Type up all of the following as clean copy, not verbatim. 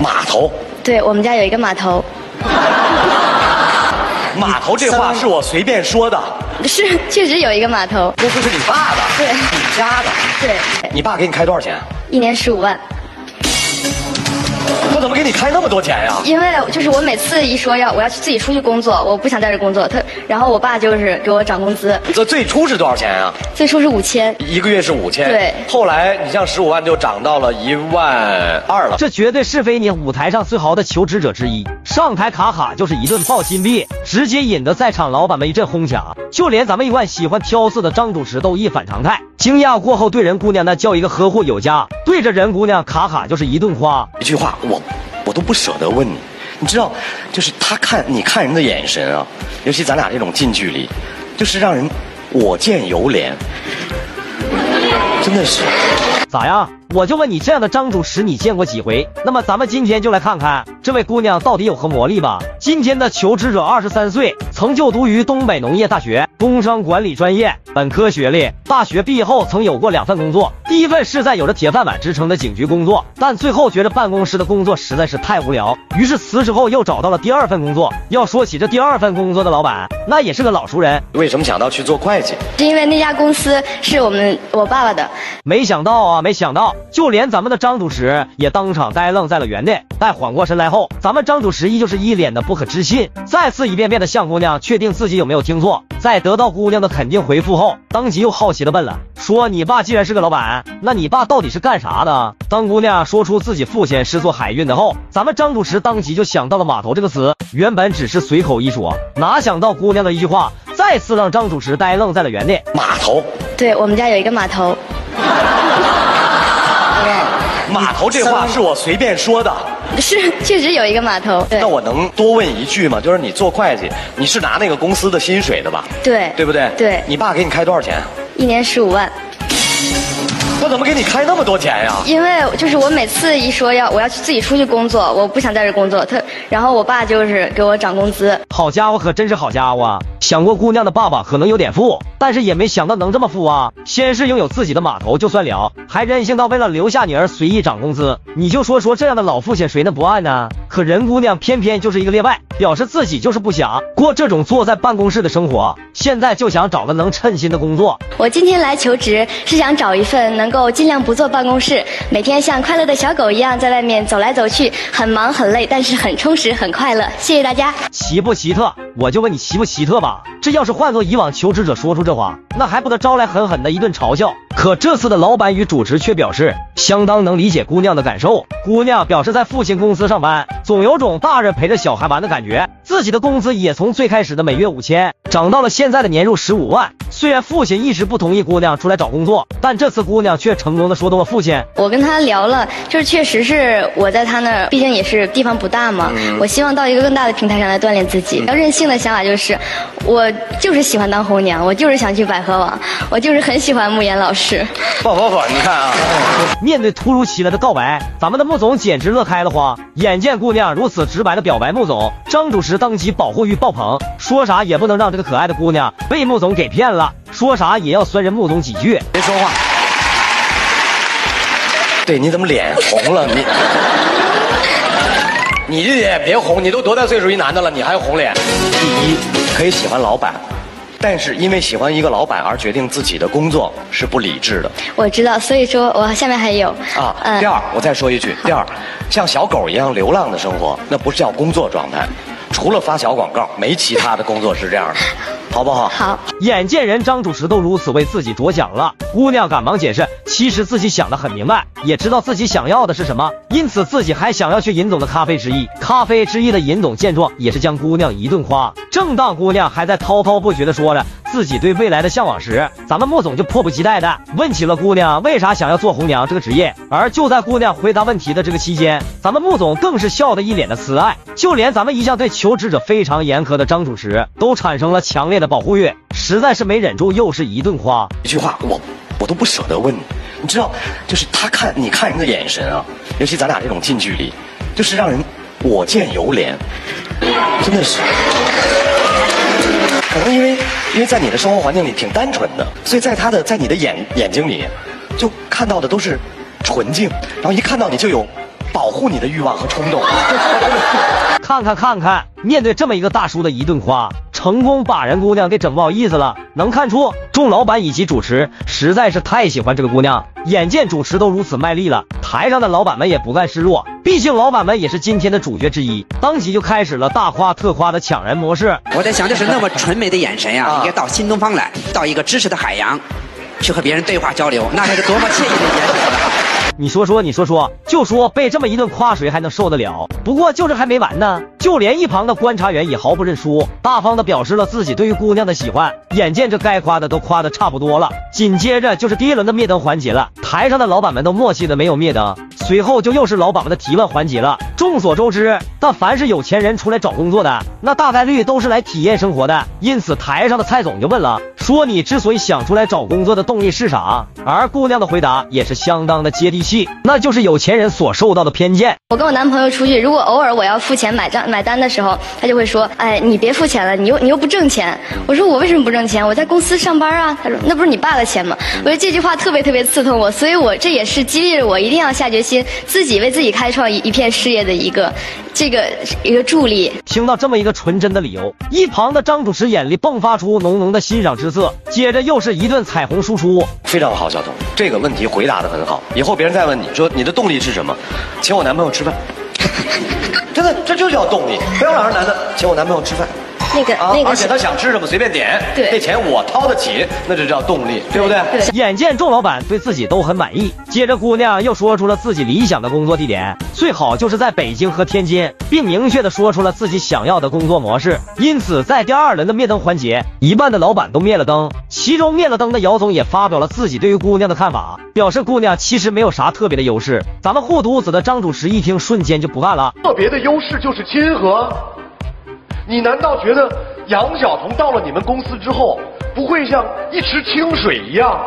码头。对，我们家有一个码头。码头这话是我随便说的。是，确实有一个码头。公司是你爸的。对。你家的。对。你爸给你开多少钱？1年15万。 我怎么给你开那么多钱呀？因为就是我每次一说我要自己出去工作，我不想在这工作，然后我爸就是给我涨工资。这最初是多少钱啊？最初是5000，1个月是5000。对，后来你像15万就涨到了12000了。这绝对是非你舞台上最豪的求职者之一，上台卡卡就是一顿暴心病，直接引得在场老板们一阵哄抢，就连咱们一贯喜欢挑刺的张主持都一反常态。 惊讶过后，对人姑娘那叫一个呵护有加，对着人姑娘卡卡就是一顿夸。一句话，我都不舍得问你，你知道，就是他看你看人的眼神啊，尤其咱俩这种近距离，就是让人我见犹怜，真的是。咋样？我就问你，这样的张主持你见过几回？那么咱们今天就来看看这位姑娘到底有何魔力吧。今天的求职者23岁，曾就读于东北农业大学工商管理专业。 本科学历，大学毕业后曾有过2份工作。第一份是在有着铁饭碗之称的警局工作，但最后觉得办公室的工作实在是太无聊，于是辞职后又找到了第二份工作。要说起这第二份工作的老板，那也是个老熟人。为什么想到去做会计？是因为那家公司是我爸爸的。没想到啊，没想到，就连咱们的张主持也当场呆愣在了原地。待缓过神来后，咱们张主持依旧是一脸的不可置信，再次一遍遍的向姑娘确定自己有没有听错。在得到姑娘的肯定回复后， 当即又好奇的问了，说你爸既然是个老板，那你爸到底是干啥的？当姑娘说出自己父亲是做海运的后，咱们张主持当即就想到了码头这个词，原本只是随口一说，哪想到姑娘的一句话，再次让张主持呆愣在了原地。码头，对我们家有一个码头。码头这话是我随便说的。 是，确实有一个码头。那我能多问一句吗？就是你做会计，你是拿那个公司的薪水的吧？对，对不对？对。你爸给你开多少钱？1年15万。我怎么给你开那么多钱呀？因为就是我每次一说我要自己出去工作，我不想在这工作，然后我爸就是给我涨工资。好家伙，可真是好家伙啊！ 想过姑娘的爸爸可能有点富，但是也没想到能这么富啊！先是拥有自己的码头就算了，还任性到为了留下女儿随意涨工资。你就说这样的老父亲谁能不爱呢？可人姑娘偏偏就是一个例外，表示自己就是不想过这种坐在办公室的生活，现在就想找个能称心的工作。我今天来求职是想找一份能够尽量不坐办公室，每天像快乐的小狗一样在外面走来走去，很忙很累，但是很充实很快乐。谢谢大家。奇不奇特？我就问你奇不奇特吧？ 这要是换做以往求职者说出这话，那还不得招来狠狠的一顿嘲笑？可这次的老板与主持却表示相当能理解姑娘的感受。姑娘表示，在父亲公司上班，总有种大人陪着小孩玩的感觉。自己的工资也从最开始的每月5000，涨到了现在的年入15万。虽然父亲一直不同意姑娘出来找工作，但这次姑娘却成功的说动了父亲。我跟他聊了，就是确实是我在他那儿，毕竟也是地方不大嘛。我希望到一个更大的平台上来锻炼自己。要任性的想法就是，我就是喜欢当红娘，我就是想去百合网，我就是很喜欢慕言老师。不，你看啊，面对突如其来的告白，咱们的穆总简直乐开了花。眼见姑娘如此直白的表白穆总，张主持当即保护欲爆棚，说啥也不能让这个可爱的姑娘被穆总给骗了。 说啥也要酸人穆总几句，别说话。对，你怎么脸红了？你这脸别红，你都多大岁数一男的了，你还红脸？第一，可以喜欢老板，但是因为喜欢一个老板而决定自己的工作是不理智的。我知道，所以说我下面还有啊。第二，我再说一句，第二，像小狗一样流浪的生活，那不是叫工作状态。 除了发小广告，没其他的工作是这样的，好不好？好。眼见人张主持都如此为自己着想了，姑娘赶忙解释，其实自己想得很明白，也知道自己想要的是什么，因此自己还想要去尹总的咖啡之一。咖啡之一的尹总见状，也是将姑娘一顿夸。正当姑娘还在滔滔不绝地说着自己对未来的向往时，咱们穆总就迫不及待地问起了姑娘为啥想要做红娘这个职业。而就在姑娘回答问题的这个期间，咱们穆总更是笑得一脸的慈爱，就连咱们一向对 求职者非常严苛的张主持都产生了强烈的保护欲，实在是没忍住，又是一顿夸。一句话，我都不舍得问你，你知道，就是他看你看人的眼神啊，尤其咱俩这种近距离，就是让人我见犹怜，真的是。可能因为在你的生活环境里挺单纯的，所以在你的眼睛里，就看到的都是纯净，然后一看到你就有保护你的欲望和冲动。看看，面对这么一个大叔的一顿夸，成功把人姑娘给整不好意思了。能看出钟老板以及主持实在是太喜欢这个姑娘，眼见主持都如此卖力了，台上的老板们也不甘示弱，毕竟老板们也是今天的主角之一，当即就开始了大夸特夸的抢人模式。我在想，就是那么纯美的眼神呀，应该到新东方来，到一个知识的海洋，去和别人对话交流，那才是多么惬意的眼神啊！你说，就说被这么一顿夸谁还能受得了？不过就这还没完呢，就连一旁的观察员也毫不认输，大方的表示了自己对于姑娘的喜欢。眼见这该夸的都夸的差不多了，紧接着就是第一轮的灭灯环节了，台上的老板们都默契的没有灭灯。随后就又是老板们的提问环节了。众所周知，但凡是有钱人出来找工作的，那大概率都是来体验生活的。因此台上的蔡总就问了，说你之所以想出来找工作的动力是啥？而姑娘的回答也是相当的接地气，那就是有钱人所受到的偏见。我跟我男朋友出去，如果偶尔我要付钱买单的时候，他就会说，哎，你别付钱了，你又不挣钱。我说我为什么不挣钱？我在公司上班啊。他说那不是你爸的钱吗？我说这句话特别刺痛我，所以我这也是激励着我一定要下决心自己为自己开创一片事业的一个助力。听到这么一个纯真的理由，一旁的张主持眼里迸发出浓浓的欣赏之色，接着又是一顿彩虹输出。非常好，小董，这个问题回答得很好。以后别人再问你说你的动力是什么，请我男朋友吃饭。真的，这就叫动力。不要老是男的请我男朋友吃饭，那个，而且他想吃什么随便点，对，那钱我掏得起，那就叫动力，对不对？对。眼见钟老板对自己都很满意，接着姑娘又说出了自己理想的工作地点，最好就是在北京和天津，并明确的说出了自己想要的工作模式。因此，在第二轮的灭灯环节，一半的老板都灭了灯，其中灭了灯的姚总也发表了自己对于姑娘的看法，表示姑娘其实没有啥特别的优势。咱们护犊子的张主持一听，瞬间就不干了，特别的优势就是亲和。你难道觉得杨晓彤到了你们公司之后，不会像一池清水一样，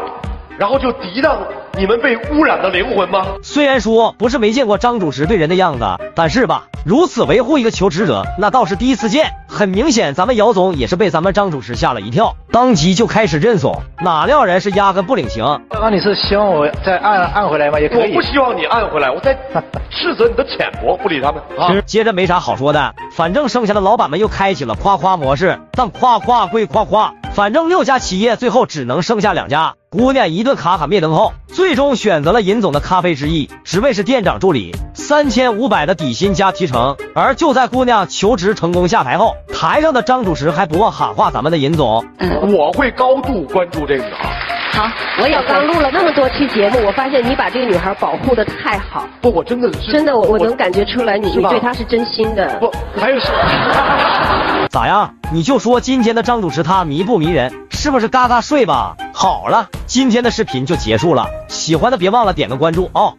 然后就涤荡你们被污染的灵魂吗？虽然说不是没见过张主持对人的样子，但是吧，如此维护一个求职者，那倒是第一次见。很明显，咱们姚总也是被咱们张主持吓了一跳，当即就开始认怂。哪料人是压根不领情。那你是希望我再按回来吗？也可以。我不希望你按回来，我在斥责你的浅薄，不理他们啊。接着没啥好说的，反正剩下的老板们又开启了夸夸模式，但夸夸归夸夸，反正六家企业最后只能剩下两家。姑娘一顿卡卡灭灯后，最终选择了尹总的咖啡之翼，职位是店长助理，3500的底薪加提成。而就在姑娘求职成功下台后，台上的张主持还不忘喊话咱们的尹总，我会高度关注这个啊。好，我也刚录了那么多期节目，我发现你把这个女孩保护的太好。不，我真的是真的，我能感觉出来你对她是真心的。不，还有什么？咋样？你就说今天的张主持她迷不迷人？是不是嘎嘎睡吧？好了，今天的视频就结束了，喜欢的别忘了点个关注哦。